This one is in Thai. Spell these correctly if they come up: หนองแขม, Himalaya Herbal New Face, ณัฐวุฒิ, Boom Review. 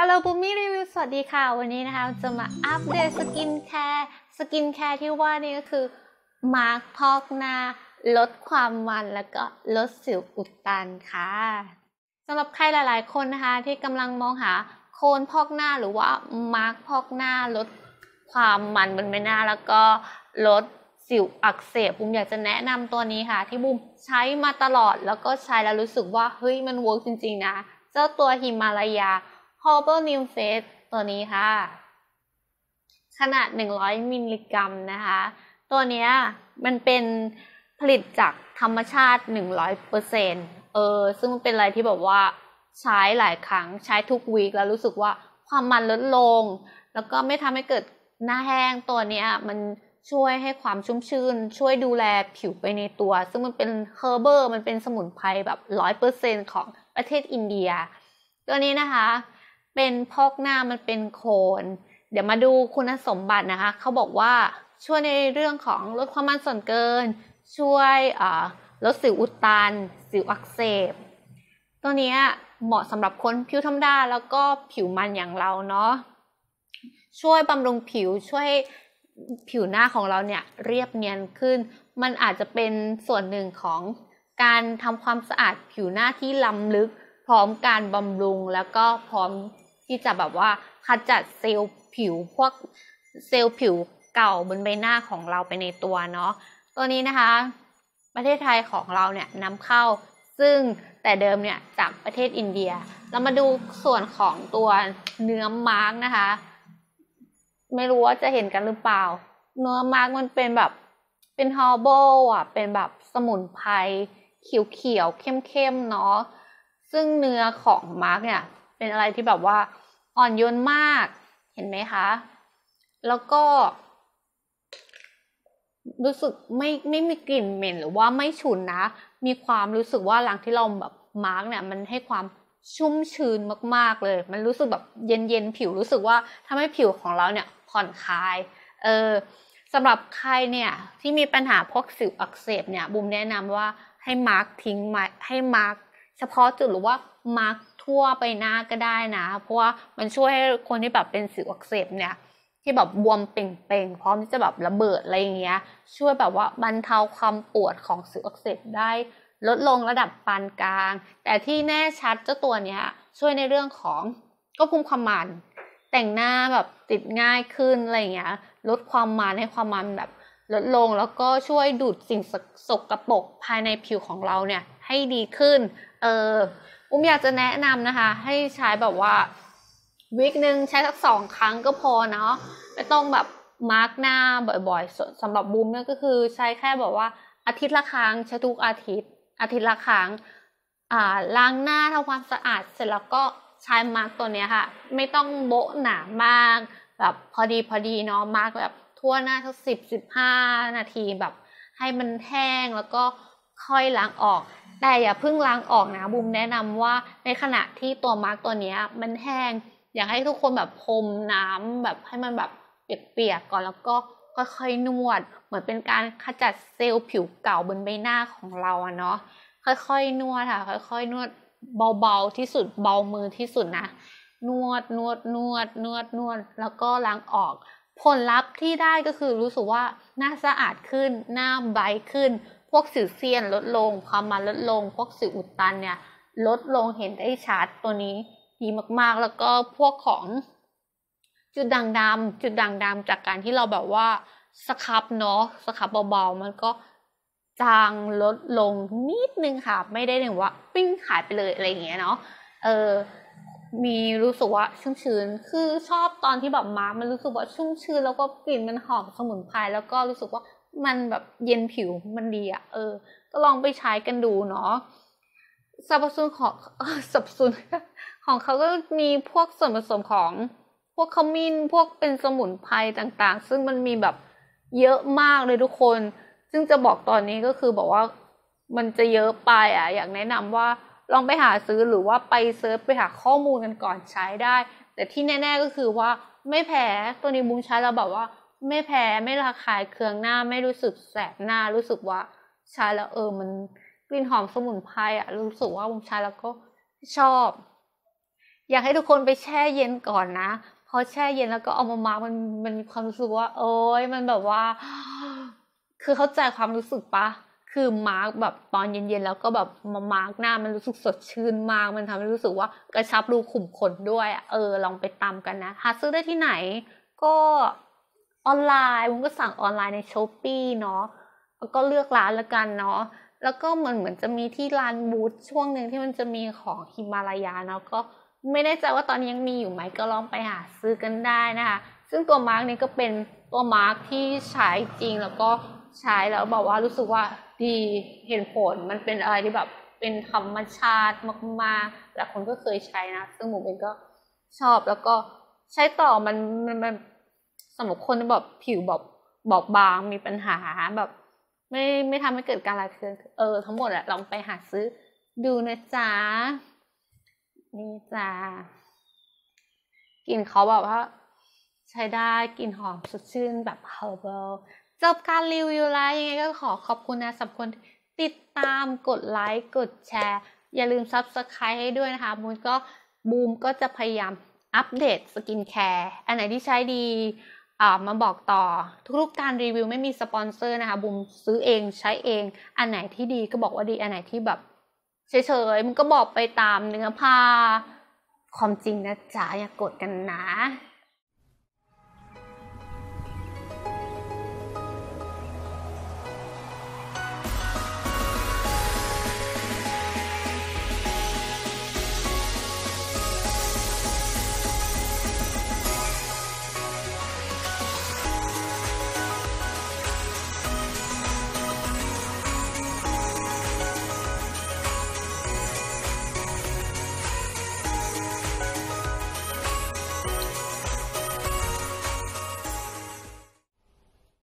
Hello บูมี่รีวิวสวัสดีค่ะวันนี้นะคะจะมาอัปเดตสกินแคร์ที่ว่านี่ก็คือมาร์คพอกหน้าลดความมันแล้วก็ลดสิวอุดตันค่ะสำหรับใครหลายๆคนนะคะที่กำลังมองหาโคนพอกหน้าหรือว่ามาร์คพอกหน้าลดความมันบนใบหน้าแล้วก็ลดสิวอักเสบบูมอยากจะแนะนำตัวนี้ค่ะที่บูมใช้มาตลอดแล้วก็ใช้แล้วรู้สึกว่าเฮ้ยมันเวิร์กจริงๆนะเจ้าตัวฮิมาลายาHerbal New Face ตัวนี้ค่ะขนาด100มิลลิกรัมนะคะตัวเนี้ยมันเป็นผลิตจากธรรมชาติ 100% ซึ่งเป็นอะไรที่แบบว่าใช้หลายครั้งใช้ทุกวีคแล้วรู้สึกว่าความมันลดลงแล้วก็ไม่ทำให้เกิดหน้าแห้งตัวเนี้ยมันช่วยให้ความชุ่มชื่นช่วยดูแลผิวไปในตัวซึ่งมันเป็นเฮอร์เบอร์มันเป็นสมุนไพรแบบ 100% ของประเทศอินเดียตัวนี้นะคะเป็นพอกหน้ามันเป็นโคนเดี๋ยวมาดูคุณสมบัตินะคะเขาบอกว่าช่วยในเรื่องของลดความมันส่วนเกินช่วยลดสิวอุดตันสิวอักเสบตัวนี้เหมาะสำหรับคนผิวธรรมดาแล้วก็ผิวมันอย่างเราเนาะช่วยบำรุงผิวช่วยผิวหน้าของเราเนี่ยเรียบเนียนขึ้นมันอาจจะเป็นส่วนหนึ่งของการทำความสะอาดผิวหน้าที่ล้ำลึกพร้อมการบำรุงแล้วก็พร้อมที่จะแบบว่าขจัดเซลล์ผิวพวกเซลล์ผิวเก่าบนใบหน้าของเราไปในตัวเนาะตัวนี้นะคะประเทศไทยของเราเนี่ยนำเข้าซึ่งแต่เดิมเนี่ยจากประเทศอินเดียเรามาดูส่วนของตัวเนื้อมาร์กนะคะไม่รู้ว่าจะเห็นกันหรือเปล่าเนื้อมาร์กมันเป็นแบบเป็นฮอร์โบอ่ะเป็นแบบสมุนไพรเขียวๆเข้มๆเนาะซึ่งเนื้อของมาร์กเนี่ยเป็นอะไรที่แบบว่าอ่อนโยนมากเห็นไหมคะแล้วก็รู้สึกไม่มีกลิ่นเหม็นหรือว่าไม่ฉุนนะมีความรู้สึกว่าหลังที่เราแบบมาร์กเนี่ยมันให้ความชุ่มชื้นมากๆเลยมันรู้สึกแบบเย็นๆผิวรู้สึกว่าทำให้ผิวของเราเนี่ยผ่อนคลายสำหรับใครเนี่ยที่มีปัญหาพวกสิวอักเสบเนี่ยบุมแนะนำว่าให้มาร์กทิ้งให้มาร์กเฉพาะจุดหรือว่ามาร์กทั่วไปหน้าก็ได้นะเพราะว่ามันช่วยให้คนที่แบบเป็นสิวอักเสบเนี่ยที่แบบบวมเป่งๆพร้อมที่จะแบบระเบิดอะไรอย่างเงี้ยช่วยแบบว่าบรรเทาความปวดของสิวอักเสบได้ลดลงระดับปานกลางแต่ที่แน่ชัดเจ้าตัวเนี้ยช่วยในเรื่องของควบคุมความมันแต่งหน้าแบบติดง่ายขึ้นอะไรอย่างเงี้ยลดความมันให้ความมันแบบลดลงแล้วก็ช่วยดูดสิ่งสกปรกภายในผิวของเราเนี่ยให้ดีขึ้นอยากจะแนะนำนะคะให้ใช้แบบว่าวีคหนึ่งใช้สัก2ครั้งก็พอเนาะไม่ต้องแบบมาร์กหน้าบ่อยๆสำหรับบูมเนี่ยก็คือใช้แค่แบบว่าอาทิตย์ละครั้งใช้ทุกอาทิตย์ละครั้งล้างหน้าทำความสะอาดเสร็จแล้วก็ใช้มาร์กตัวเนี้ยค่ะไม่ต้องโบะหนามากแบบพอดีเนาะมาร์กแบบทั่วหน้าสัก10-15 นาทีแบบให้มันแห้งแล้วก็ค่อยล้างออกแต่อย่าเพิ่งล้างออกนะบุมแนะนำว่าในขณะที่ตัวมาร์กตัวนี้มันแห้งอยากให้ทุกคนแบบพรมน้ำแบบให้มันแบบเปียกๆก่อนแล้วก็ค่อยๆนวดเหมือนเป็นการขจัดเซลล์ผิวเก่าบนใบหน้าของเราอะเนาะค่อยๆนวดค่ะค่อยๆนวดเบาๆที่สุดเบามือที่สุดนะนวดแล้วก็ล้างออกผลลัพธ์ที่ได้ก็คือรู้สึกว่าหน้าสะอาดขึ้นหน้าใบขึ้นพวกสิวเซียนลดลงความมันลดลงพวกสิวอุดตันเนี่ยลดลงเห็นได้ชัดตัวนี้ดีมากๆแล้วก็พวกของจุดด่างดำจากการที่เราแบบว่าสครับเนาะสครับเบาๆมันก็จางลดลงนิดนึงค่ะไม่ได้ถึงว่าปิ้งหายไปเลยอะไรอย่างเงี้ยเนาะมีรู้สึกว่าชุ่มชื้นคือชอบตอนที่แบบมาร์กมันรู้สึกว่าชุ่มชื้นแล้วก็กลิ่นมันหอมสมุนไพรแล้วก็รู้สึกว่ามันแบบเย็นผิวมันดีอ่ะก็ลองไปใช้กันดูเนาะสรรพคุณของเขาก็มีพวกส่วนผสมของพวกขมิ้นพวกเป็นสมุนไพรต่างๆซึ่งมันมีแบบเยอะมากเลยทุกคนซึ่งจะบอกตอนนี้ก็คือบอกว่ามันจะเยอะไปอ่ะอยากแนะนำว่าลองไปหาซื้อหรือว่าไปเซิร์ชไปหาข้อมูลกันก่อนใช้ได้แต่ที่แน่ๆก็คือว่าไม่แพ้ตัวนี้บูมใช้แล้วแบบว่าไม่แพ้ไม่ระคายเคืองหน้าไม่รู้สึกแสบหน้ารู้สึกว่าใช้แล้วมันกลิ่นหอมสมุนไพรอ่ะรู้สึกว่าผมใช้แล้วก็ชอบ อยากให้ทุกคนไปแช่เย็นก่อนนะพอแช่เย็นแล้วก็เอามามามันมีความรู้สึกว่าโอ๊ยมันแบบว่าคือเข้าใจความรู้สึกปะคือมาร์กแบบตอนเย็นๆแล้วก็แบบมาร์กหน้ามันรู้สึกสดชื่นมากมันทำให้รู้สึกว่ากระชับรูขุมขนด้วยลองไปตามกันนะหาซื้อได้ที่ไหนก็ออนไลน์มันก็สั่งออนไลน์ใน Shopee เนาะแล้วก็เลือกร้านละกันเนาะแล้วก็เหมือนจะมีที่ร้านบูธช่วงหนึ่งที่มันจะมีของฮิมาลายาเนาะก็ไม่แน่ใจว่าตอนนี้ยังมีอยู่ไหมก็ลองไปหาซื้อกันได้นะคะซึ่งตัวมาร์กนี้ก็เป็นตัวมาร์กที่ใช้จริงแล้วก็ใช้แล้วบอกว่ารู้สึกว่าดีเห็นผลมันเป็นอะไรที่แบบเป็นธรรมชาติมากๆหลายคนก็เคยใช้นะซึ่งหมูเองก็ชอบแล้วก็ใช้ต่อมันสำหรับคนแบบผิวบอบบางมีปัญหาแบบไม่ทำให้เกิดการระคายเคืองทั้งหมดอะลองไปหาซื้อดูนะจ๊ะนี่จ้ากลิ่นเขาแบบว่าใช้ได้กลิ่นหอมสดชื่นแบบเฮอร์เบลจบการรีวิวแล้วยังไงก็ขอขอบคุณนะสำหรับคนติดตามกดไลค์กดแชร์อย่าลืม Subscribe ให้ด้วยนะคะบูมก็จะพยายามอัปเดตสกินแคร์อันไหนที่ใช้ดีมาบอกต่อทุกๆการรีวิวไม่มีสปอนเซอร์นะคะบูมซื้อเองใช้เองอันไหนที่ดีก็บอกว่าดีอันไหนที่แบบเฉยๆมันก็บอกไปตามเนื้อผ้าความจริงนะจ๊ะอย่ากดกันนะ